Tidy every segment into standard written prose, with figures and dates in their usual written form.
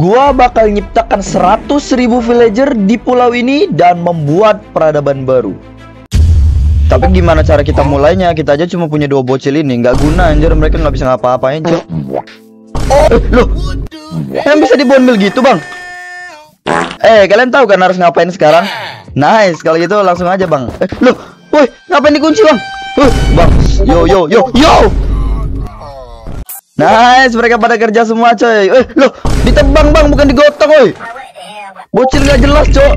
Gua bakal nyiptakan 100.000 villager di pulau ini dan membuat peradaban baru. Tapi gimana cara kita mulainya? Kita aja cuma punya 2 bocil ini, nggak guna anjir, mereka nggak bisa ngapa-ngapain, cuy. Loh, yang bisa dibondel gitu, Bang? Kalian tahu kan harus ngapain sekarang? Nice, kalau gitu langsung aja, Bang. Loh, woi, ngapain dikunci, Bang? Bang, yo. Nice, mereka pada kerja semua, coy. Loh, ditebang, Bang, bukan digotong, woi. Bocil nggak jelas, cok.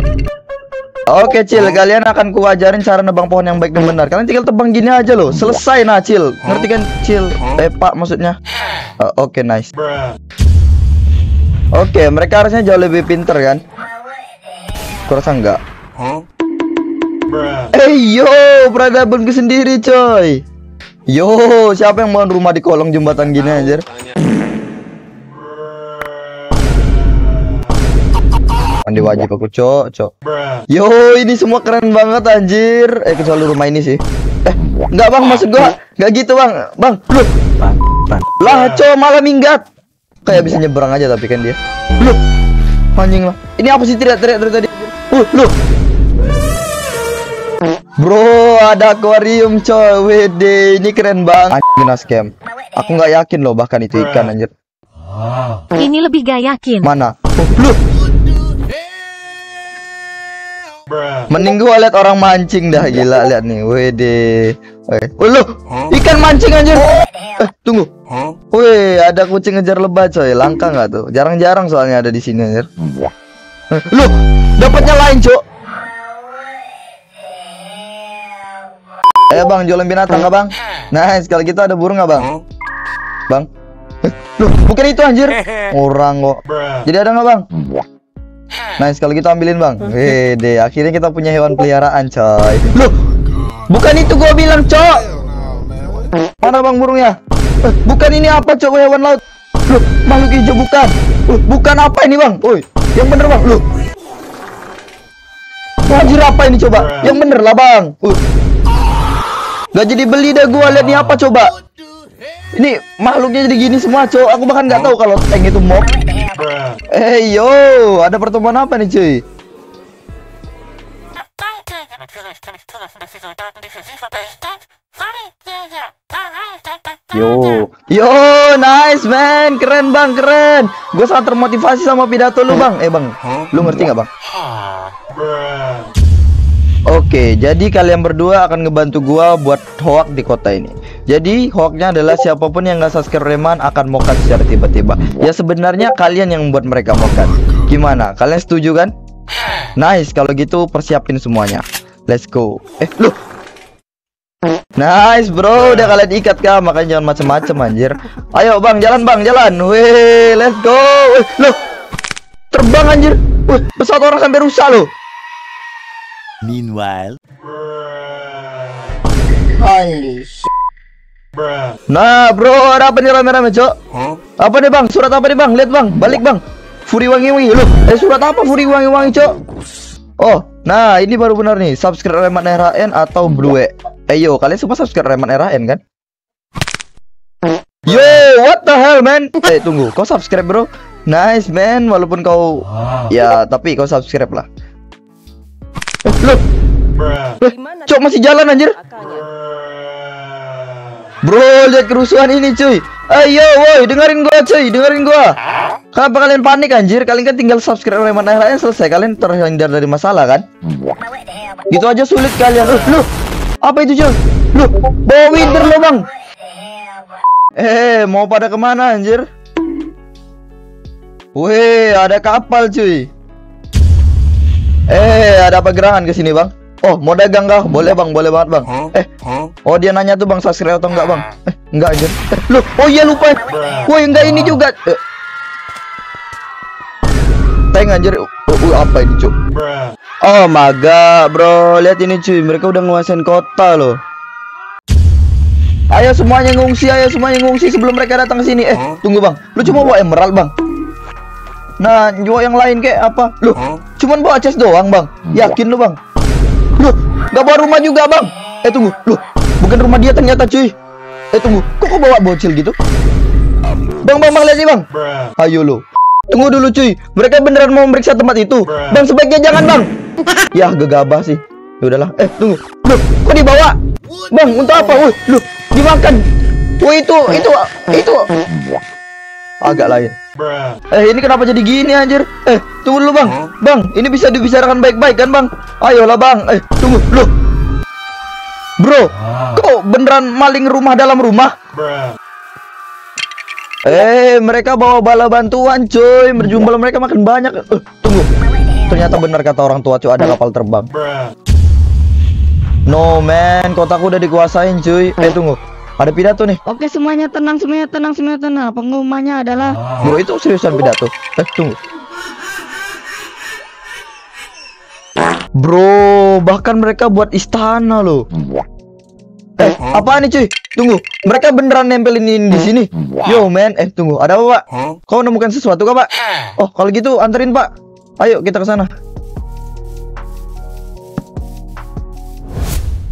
Oke, Cil, kalian akan kuajarin cara nebang pohon yang baik dan benar. Kalian tinggal tebang gini aja loh, selesai. Nah, Cil, ngerti kan, Cil? Pak, maksudnya. Oke, nice. Oke, mereka harusnya jauh lebih pinter kan? Kurasa enggak? Yo, peradaban gue sendiri, coy. Yo, siapa yang mau rumah di kolong jembatan gini anjir? Mandi wajib aku, cok. Yo, ini semua keren banget anjir. Kecuali rumah ini sih. Enggak, Bang, maksud gua enggak gitu, Bang. Bang, lu. Lah, cok, malah minggat. Kayak bisa nyebrang aja tapi kan dia. Lu. Anjing lah. Ini apa sih teriak-teriak tadi? Lu. Bro, ada akuarium, coy. WD, ini keren banget. Anjing, scam. Aku nggak yakin loh bahkan itu ikan anjir. Ini lebih gak yakin. Mana? Lu. Mending gua lihat orang mancing dah, gila. Lihat nih, wede. Loh, ikan mancing anjir. Tunggu. Weh, ada kucing ngejar lebah, coy. Langka nggak tuh? Jarang-jarang soalnya ada di sini anjir. Loh, dapatnya lain, cok. Ayo, Bang, jualan binatang nggak, Bang? Nice, kalau gitu ada burung nggak, Bang? Bang? Loh, bukan itu anjir. Orang kok. Jadi ada nggak, Bang? Nice, kalau gitu ambilin, Bang. Wede, akhirnya kita punya hewan peliharaan, coy. Loh, bukan itu gua bilang, cok. Mana, Bang, burungnya? Bukan ini apa, cok, hewan laut. Loh, makhluk hijau bukan. Bukan apa ini, Bang? Woi, yang bener, Bang. Loh, anjir, apa ini coba? Yang bener lah, Bang. Gak jadi beli dah gua, lihat nih apa coba. Ini makhluknya jadi gini semua, cok. Aku bahkan gak tahu kalau tank itu mob. Yo, ada pertemuan apa nih, cuy? Yo, nice, man. Keren, Bang, keren. Gue sangat termotivasi sama pidato lu, Bang. Bang, lu ngerti nggak, Bang? Oke, jadi kalian berdua akan ngebantu gua buat hoak di kota ini. Jadi hoaknya adalah siapapun yang nggak subscribe Reman akan mokat secara tiba-tiba. Ya sebenarnya kalian yang membuat mereka mokat. Gimana? Kalian setuju kan? Nice, kalau gitu persiapin semuanya. Let's go. Lu. Nice, bro, udah kalian ikat kah? Makanya jangan macem-macem anjir. Ayo, Bang, jalan, Bang, jalan. Weh, let's go. Lu. Terbang anjir. Pesawat orang sampai rusak lo. Meanwhile, holy shit. Nah, bro, ada apa nih rame-rame, cok? Apa nih, Bang? Surat apa nih, Bang? Lihat, Bang, balik, Bang. Furi wangi-wangi. Loh, surat apa Furi wangi-wangi, cok? Oh, nah, ini baru benar nih. Subscribe RemanRHN atau Blue. Yo, kalian semua subscribe RemanRHN kan? Yo, what the hell, man? Tunggu, kau subscribe, bro? Nice, man, walaupun kau ya, tapi kau subscribe lah. Loh, cok, masih jalan anjir. Bro, lihat kerusuhan ini, cuy. Ayo, woi, dengerin gua, cuy, dengerin gua. Kenapa kalian panik anjir? Kalian kan tinggal subscribe RemanRHN, selesai. Kalian terhindar dari masalah kan? Gitu aja sulit kalian. Loh, apa itu, cuy? Loh, bawa winter lo, Bang. Mau pada kemana anjir? Weh, ada kapal, cuy. Ada apa gerangan ke sini, Bang? Oh, mau dagang kah? Boleh, Bang, boleh banget, Bang. Oh, dia nanya tuh, Bang, subscribe atau enggak, Bang? Enggak aja. Loh, oh iya, lupa. Woi, enggak ini juga. Tank anjir. Apa ini, cuk? Oh my god, bro. Lihat ini, cuy. Mereka udah nguasain kota loh. Ayo semuanya ngungsi, sebelum mereka datang ke sini. Tunggu, Bang. Lu cuma bawa emerald, Bang. Nah, jual yang lain kayak apa? Loh, cuman bawa chest doang, Bang. Yakin lu, Bang? Loh, gak bawa rumah juga, Bang. Tunggu. Loh, bukan rumah dia ternyata, cuy. Tunggu. Kok bawa bocil gitu? Bang, lihat nih, Bang. Ayo, lo. Tunggu dulu cuy, mereka beneran mau memeriksa tempat itu. Bang, sebaiknya jangan bang. Yah, gegabah sih. Ya udahlah. Eh, tunggu. Loh, kok dibawa? Bang, untuk apa? Woi, lu dimakan. Woi, itu. Agak lain. Eh, ini kenapa jadi gini anjir? Eh, tunggu dulu bang. Bang, ini bisa dibicarakan baik-baik kan bang? Ayolah bang. Eh, tunggu. Loh. Bro, kok beneran maling rumah dalam rumah? Eh, mereka bawa bala bantuan cuy. Berjumlah mereka makin banyak. Tunggu. Ternyata benar kata orang tua cuy, ada kapal terbang. No man, kotaku udah dikuasain cuy. Eh, tunggu. Ada pidato nih. Oke, semuanya tenang, semuanya tenang, semuanya tenang. Pengumumannya adalah, bro, itu seriusan pidato. Eh, tunggu. Bro, bahkan mereka buat istana loh. Eh, apa nih cuy? Tunggu, mereka beneran nempelin ini di sini. Yo man, eh tunggu, ada apa pak? Kau nemukan sesuatu kah pak? Oh, kalau gitu anterin pak. Ayo kita ke sana.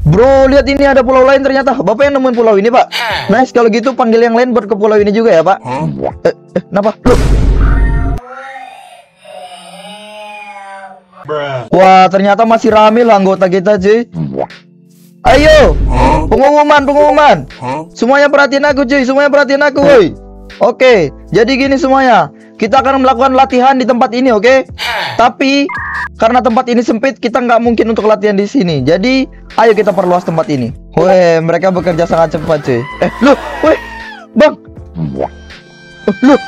Bro, lihat ini ada pulau lain ternyata. Bapak yang nemuin pulau ini pak. Nice, kalau gitu panggil yang lain buat ke pulau ini juga ya pak. Kenapa? Loh. Wah, ternyata masih rame lah anggota kita cuy. Ayo, pengumuman, pengumuman. Semuanya perhatiin aku cuy, semuanya perhatiin aku woi. Oke, jadi gini semuanya. Kita akan melakukan latihan di tempat ini, oke? Tapi karena tempat ini sempit, kita nggak mungkin untuk latihan di sini. Jadi, ayo kita perluas tempat ini. Weh, mereka bekerja sangat cepat cuy. Eh, loh, weh, bang. Loh.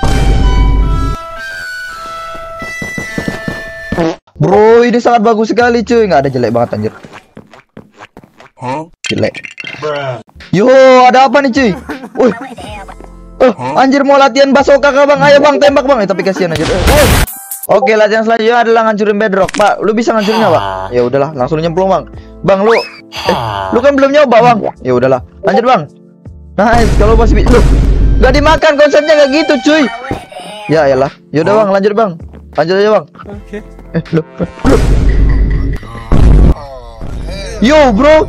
Bro, ini sangat bagus sekali cuy. Nggak ada jelek banget anjir. Jelek. Yo, ada apa nih cuy? Wih. Anjir, mau latihan basoka kah bang? Ayo bang, tembak bang. Tapi kasihan anjir. Oke, latihan selanjutnya adalah ngancurin bedrock pak. Lu bisa ngancurinnya pak? Ya udahlah, langsung nyemplung bang. Bang, lu lu kan belum nyoba bang. Ya udahlah, lanjut bang. Nice, kalau masih bisa. Lu nggak dimakan, konsepnya nggak gitu cuy. Ya iyalah. Ya udah bang, lanjut bang. Lanjut aja bang. Oke. Loh. Yo bro.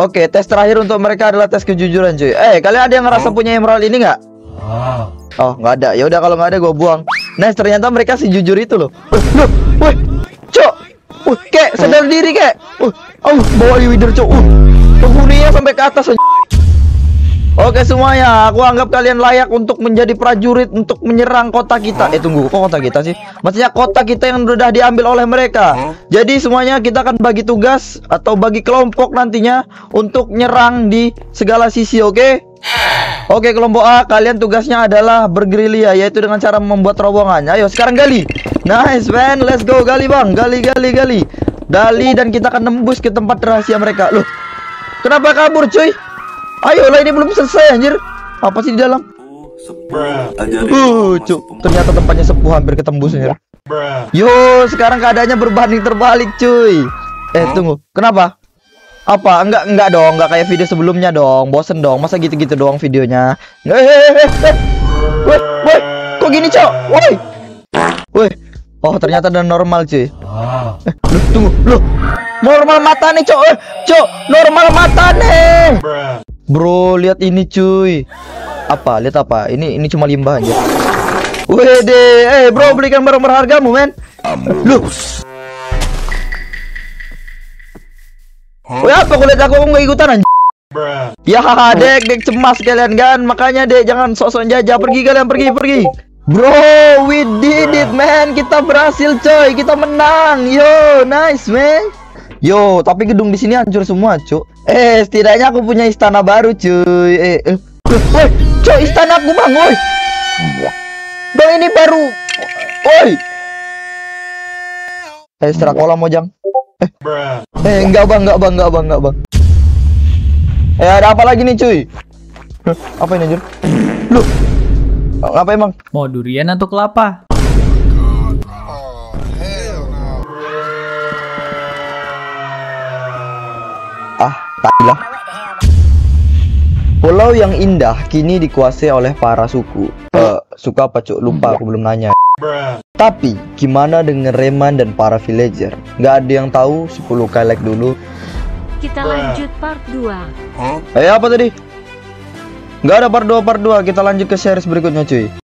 Oke, tes terakhir untuk mereka adalah tes kejujuran cuy. Eh, kalian ada yang ngerasa punya emerald ini nggak? Oh, nggak ada. Ya udah, kalau nggak ada gue buang. Nice, ternyata mereka sejujur itu loh. Loh, woi, cok, kek sadar diri kek. Bawa leader cok. Penghuninya sampai ke atas. Oke semuanya, aku anggap kalian layak untuk menjadi prajurit untuk menyerang kota kita. Eh tunggu, kok kota kita sih? Maksudnya kota kita yang sudah diambil oleh mereka. Jadi semuanya kita akan bagi tugas atau bagi kelompok nantinya untuk nyerang di segala sisi, oke? Oke, kelompok A, kalian tugasnya adalah bergerilya, yaitu dengan cara membuat terowongan. Ayo sekarang gali. Nice man, let's go gali bang, gali. Gali dan kita akan nembus ke tempat rahasia mereka. Loh, kenapa kabur cuy? Ayolah, ini belum selesai anjir. Apa sih di dalam? Cuk, ternyata tempatnya sepuh, hampir ketembus anjir. Yo, sekarang keadaannya berbanding terbalik cuy. Eh tunggu, kenapa? Apa? Enggak dong, enggak kayak video sebelumnya dong. Bosen dong, masa gitu-gitu doang videonya. Woi, kok gini cok? Woi. Oh, ternyata udah normal cuy. Loh, tunggu, loh. Normal mata nih cok. Cok, normal mata nih. Bro, lihat ini cuy. Apa? Lihat apa? Ini cuma limbah aja. Wede, bro, belikan barang berhargamu, men. Loh. Woi, apa kulit aku enggak ikutan anjir? Ya, dek cemas kalian kan. Makanya, dek, jangan sok-sok jajah. Pergi kalian, pergi. Bro, we did it, man. Kita berhasil, coy. Kita menang. Yo, nice, man. Yo, tapi gedung di sini hancur semua, cuk. Setidaknya aku punya istana baru, cuy. Woi, cuy, istana aku bang, woi. Bang, ini baru. Woi. Setelah kolam mojang. Enggak, bang. Ada apa lagi nih, cuy? Apa ini, anjir? Loh. Apa emang? Mau durian atau kelapa? Tadilah. Pulau yang indah kini dikuasai oleh para suku. Suku apa cuk? Lupa, aku belum nanya. Tapi gimana dengan Reman dan para villager? Nggak ada yang tahu. 10 kalek dulu. Kita lanjut part 2. Apa tadi? Nggak ada part 2. Kita lanjut ke series berikutnya cuy.